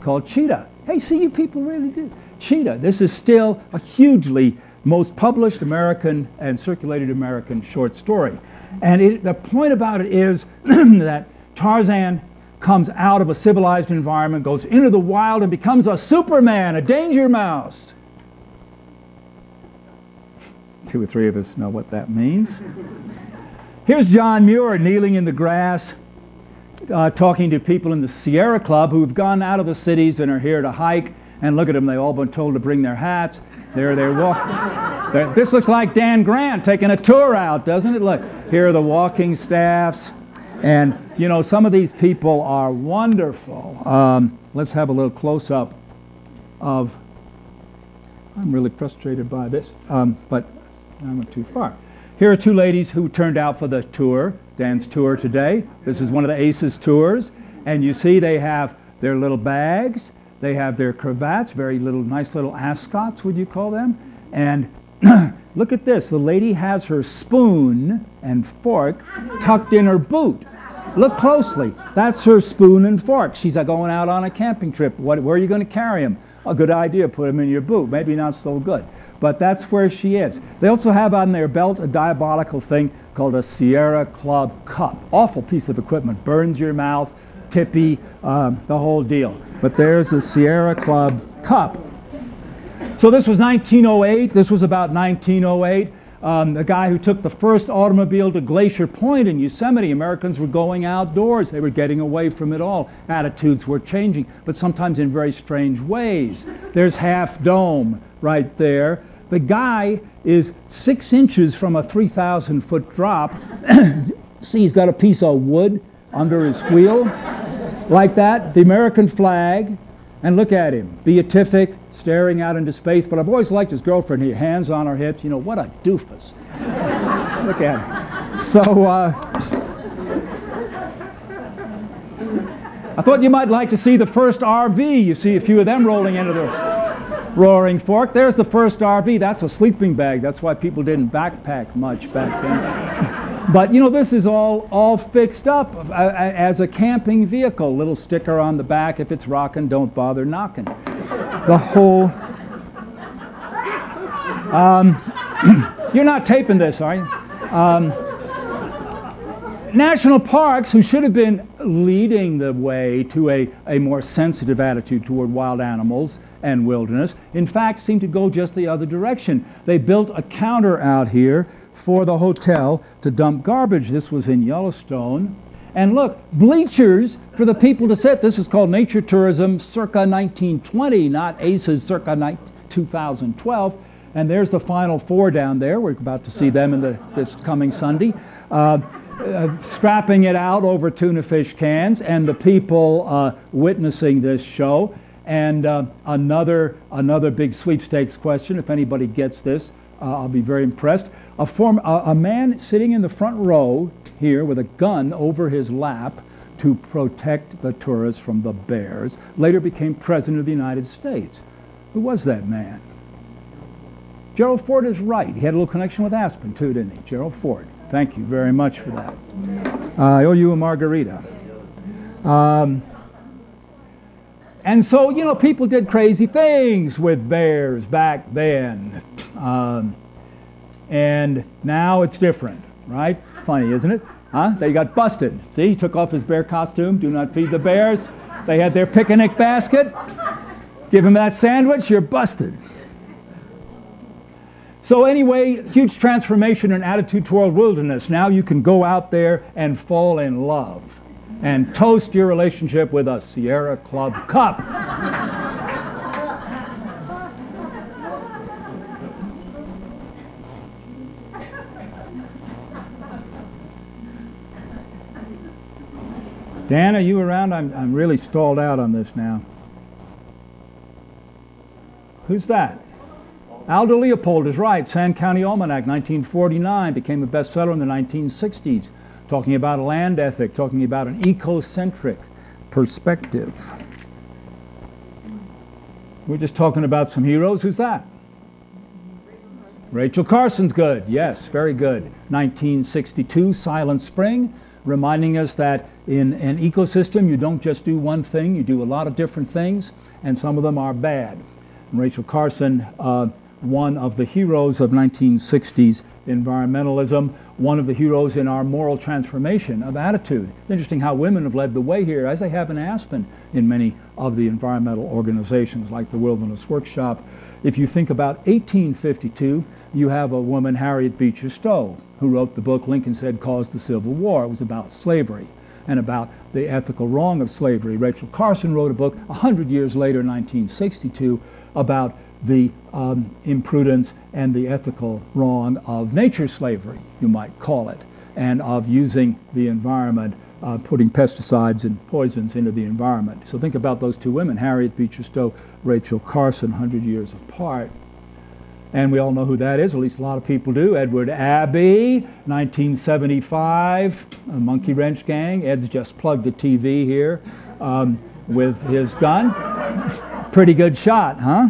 Called Cheetah. Hey, see, you people really do. Cheetah. This is still a hugely most published American and circulated American short story. And it, the point about it is that Tarzan comes out of a civilized environment, goes into the wild, and becomes a Superman, a danger mouse. Two or three of us know what that means. Here's John Muir kneeling in the grass, uh, talking to people in the Sierra Club who've gone out of the cities and are here to hike. And look at them, they've all been told to bring their hats. There they're walking. They're, this looks like Dan Grant taking a tour out, doesn't it? Look, here are the walking staffs. And, you know, some of these people are wonderful. Um, let's have a little close-up of, I'm really frustrated by this, um, but I went too far. Here are two ladies who turned out for the tour, Dan's tour today. This is one of the ACES tours. And you see they have their little bags. They have their cravats, very little, nice little ascots, would you call them? And look at this. The lady has her spoon and fork tucked in her boot. Look closely. That's her spoon and fork. She's going out on a camping trip. What, where are you going to carry them? A good idea, put them in your boot. Maybe not so good. But that's where she is. They also have on their belt a diabolical thing called a Sierra Club cup. Awful piece of equipment. Burns your mouth, tippy, um, the whole deal. But there's the Sierra Club cup. So this was nineteen oh eight. This was about nineteen oh eight. Um, the guy who took the first automobile to Glacier Point in Yosemite. Americans were going outdoors. They were getting away from it all. Attitudes were changing, but sometimes in very strange ways. There's Half Dome right there. The guy is six inches from a three thousand foot drop. See, he's got a piece of wood under his wheel like that. The American flag. And look at him, beatific, staring out into space. But I've always liked his girlfriend here, hands on her hips. You know, what a doofus. Look at him. So uh, I thought you might like to see the first R V. You see a few of them rolling into the Roaring Fork. There's the first R V. That's a sleeping bag. That's why people didn't backpack much back then. But you know, this is all, all fixed up as a camping vehicle. Little sticker on the back, if it's rocking, don't bother knocking. The whole... Um, you're not taping this, are you? Um, National parks, who should have been leading the way to a, a more sensitive attitude toward wild animals and wilderness, in fact, seem to go just the other direction. They built a counter out here for the hotel to dump garbage. This was in Yellowstone. And look, bleachers for the people to sit. This is called nature tourism circa nineteen twenty, not ACES circa two thousand twelve. And there's the Final Four down there. We're about to see them in the, this coming Sunday. Uh, Uh, strapping it out over tuna fish cans, and the people uh, witnessing this show. And uh, another, another big sweepstakes question, if anybody gets this, uh, I'll be very impressed. A, form, uh, a man sitting in the front row here with a gun over his lap to protect the tourists from the bears, later became President of the United States. Who was that man? Gerald Ford is right. He had a little connection with Aspen too, didn't he? Gerald Ford. Thank you very much for that. Uh, I owe you a margarita. Um, and so, you know, people did crazy things with bears back then. Um, and now it's different, right? Funny, isn't it? Huh? They got busted. See, he took off his bear costume. Do not feed the bears. They had their picnic basket. Give them that sandwich, you're busted. So anyway, huge transformation in attitude toward wilderness. Now you can go out there and fall in love and toast your relationship with a Sierra Club cup. Dan, are you around? I'm, I'm really stalled out on this now. Who's that? Aldo Leopold is right. Sand County Almanac, nineteen forty-nine, became a bestseller in the nineteen sixties, talking about a land ethic, talking about an ecocentric perspective. We're just talking about some heroes. Who's that? Rachel Carson's good. Yes, very good. nineteen sixty-two, Silent Spring, reminding us that in an ecosystem, you don't just do one thing. You do a lot of different things, and some of them are bad. And Rachel Carson, uh, one of the heroes of nineteen sixties environmentalism, one of the heroes in our moral transformation of attitude. It's interesting how women have led the way here, as they have in Aspen in many of the environmental organizations like the Wilderness Workshop. If you think about eighteen fifty-two, you have a woman, Harriet Beecher Stowe, who wrote the book Lincoln said caused the Civil War. It was about slavery and about the ethical wrong of slavery. Rachel Carson wrote a book one hundred years later, nineteen sixty-two, about the um, imprudence and the ethical wrong of nature slavery, you might call it, and of using the environment, uh, putting pesticides and poisons into the environment. So think about those two women, Harriet Beecher Stowe, Rachel Carson, one hundred years apart. And we all know who that is, at least a lot of people do. Edward Abbey, nineteen seventy-five, a Monkey Wrench Gang. Ed's just plugged a T V here um, with his gun. Pretty good shot, huh?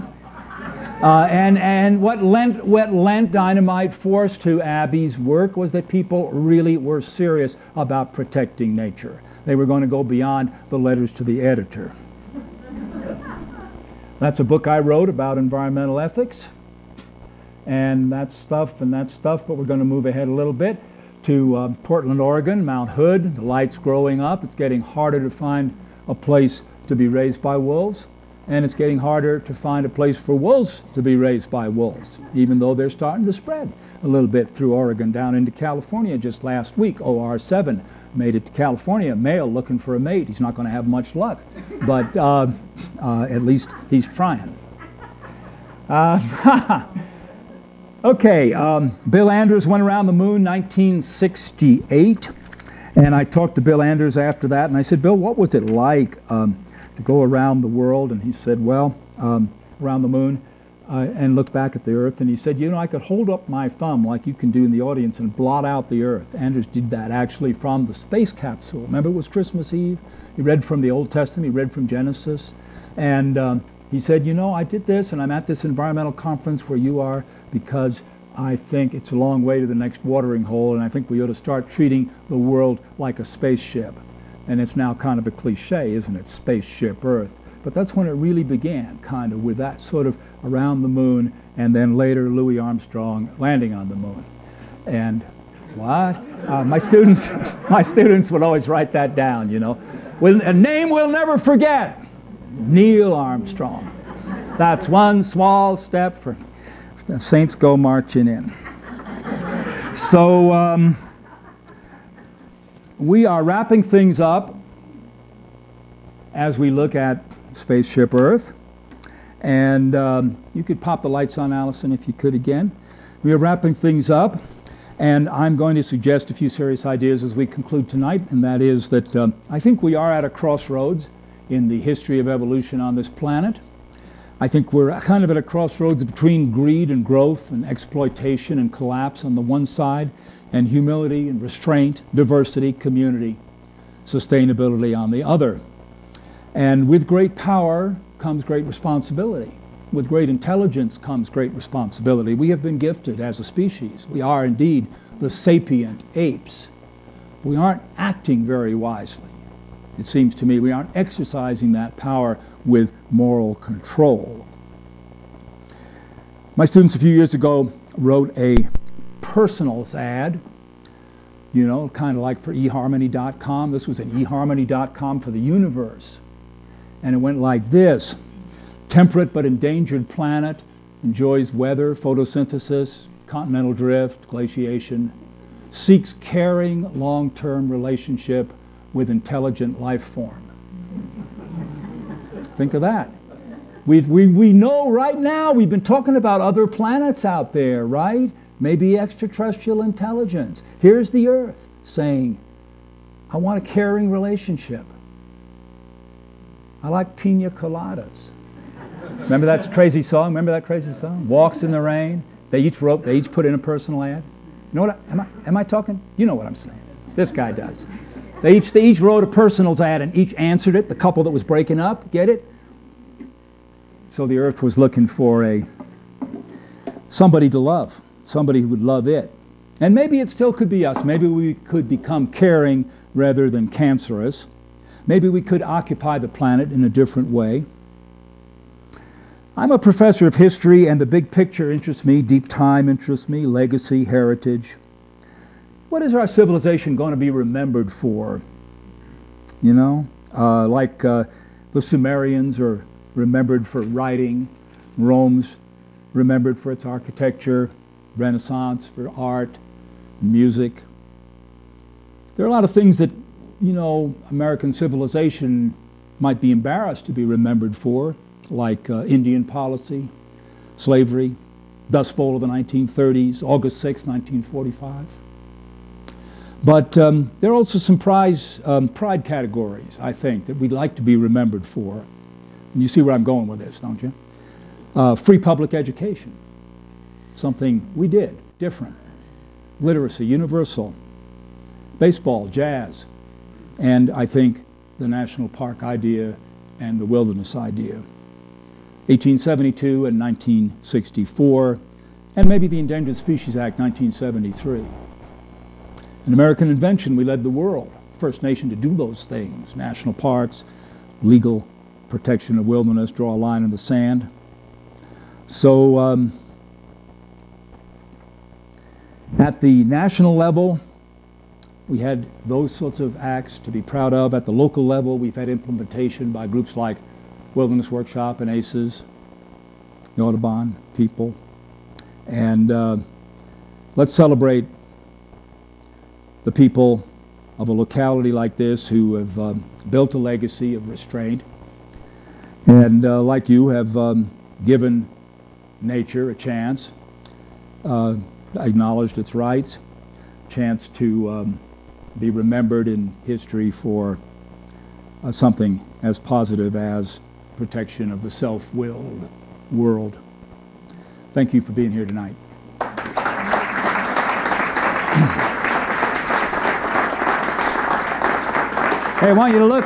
Uh, and and what, lent, what lent dynamite force to Abbey's work was that people really were serious about protecting nature. They were going to go beyond the letters to the editor. That's a book I wrote about environmental ethics. And that stuff and that stuff, but we're going to move ahead a little bit to uh, Portland, Oregon, Mount Hood. The light's growing up. It's getting harder to find a place to be raised by wolves, and it's getting harder to find a place for wolves to be raised by wolves, even though they're starting to spread a little bit through Oregon down into California. Just last week, O R seven made it to California, male looking for a mate. He's not going to have much luck, but uh, uh, at least he's trying. Uh, Okay, um, Bill Anders went around the moon, nineteen sixty-eight, and I talked to Bill Anders after that, and I said, Bill, what was it like um, to go around the world? And he said, well, um, around the moon uh, and look back at the Earth, and he said, you know, I could hold up my thumb like you can do in the audience and blot out the Earth. Anders did that actually from the space capsule. Remember, it was Christmas Eve. He read from the Old Testament. He read from Genesis, and um, he said, you know, I did this, and I'm at this environmental conference where you are, because I think it's a long way to the next watering hole, and I think we ought to start treating the world like a spaceship. And it's now kind of a cliche, isn't it? Spaceship Earth. But that's when it really began, kind of, with that sort of around the moon, and then later Louis Armstrong landing on the moon. And what? Uh, my students, my students would always write that down, you know. With a name we'll never forget, Neil Armstrong. That's one small step for the saints go marching in. So um, we are wrapping things up as we look at Spaceship Earth. And um, you could pop the lights on, Allison, if you could again. We are wrapping things up, and I'm going to suggest a few serious ideas as we conclude tonight, and that is that um, I think we are at a crossroads in the history of evolution on this planet. I think we're kind of at a crossroads between greed and growth and exploitation and collapse on the one side, and humility and restraint, diversity, community, sustainability on the other. And with great power comes great responsibility. With great intelligence comes great responsibility. We have been gifted as a species. We are indeed the sapient apes. We aren't acting very wisely. It seems to me we aren't exercising that power with moral control. My students a few years ago wrote a personals ad, you know, kind of like for e harmony dot com. This was an e harmony dot com for the universe. And it went like this. Temperate but endangered planet enjoys weather, photosynthesis, continental drift, glaciation, seeks caring long-term relationship with intelligent life form. Think of that. We, we, we know right now, we've been talking about other planets out there, right? Maybe extraterrestrial intelligence. Here's the Earth saying, I want a caring relationship. I like pina coladas. Remember that crazy song? Remember that crazy song? Walks in the Rain. They each wrote, they each put in a personal ad. You know what? I, am, I, am I talking? You know what I'm saying. This guy does. They each, they each wrote a personals ad and each answered it. The couple that was breaking up, get it? So the Earth was looking for a somebody to love, somebody who would love it. And maybe it still could be us. Maybe we could become caring rather than cancerous. Maybe we could occupy the planet in a different way. I'm a professor of history, and the big picture interests me, deep time interests me, legacy, heritage. What is our civilization going to be remembered for? You know, uh, like uh, the Sumerians are remembered for writing, Rome's remembered for its architecture, Renaissance for art, music. There are a lot of things that, you know, American civilization might be embarrassed to be remembered for, like uh, Indian policy, slavery, Dust Bowl of the nineteen thirties, August sixth, nineteen forty-five. But um, there are also some prize, um, pride categories, I think, that we'd like to be remembered for. And you see where I'm going with this, don't you? Uh, free public education, something we did, different. Literacy, universal. Baseball, jazz. And I think the national park idea and the wilderness idea. eighteen seventy-two and nineteen sixty-four, and maybe the Endangered Species Act, nineteen seventy-three. An American invention, we led the world, first nation to do those things. National parks, legal protection of wilderness, draw a line in the sand. So um, at the national level, we had those sorts of acts to be proud of. At the local level, we've had implementation by groups like Wilderness Workshop and ACES, the Audubon people. And uh, let's celebrate the people of a locality like this who have um, built a legacy of restraint and, uh, like you, have um, given nature a chance, uh, acknowledged its rights, chance to um, be remembered in history for uh, something as positive as protection of the self-willed world. Thank you for being here tonight. Hey, I want you to look.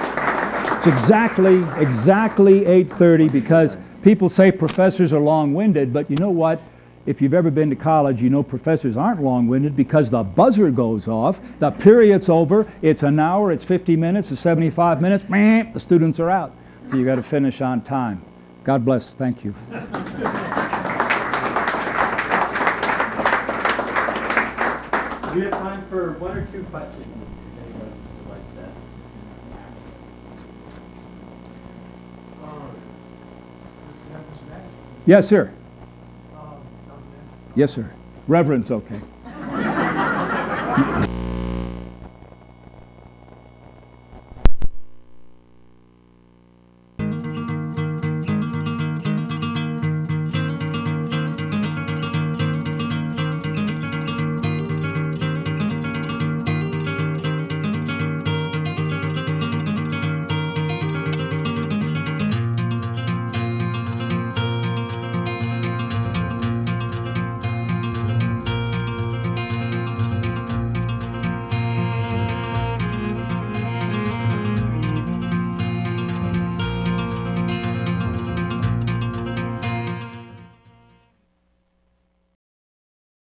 It's exactly, exactly eight thirty, because people say professors are long-winded, but you know what? If you've ever been to college, you know professors aren't long-winded because the buzzer goes off, the period's over, it's an hour, it's fifty minutes, it's seventy-five minutes, the students are out. So you've got to finish on time. God bless. Thank you. We have time for one or two questions, if anyone would like that. Uh, yes, sir. Uh, yes, sir. Reverend's okay.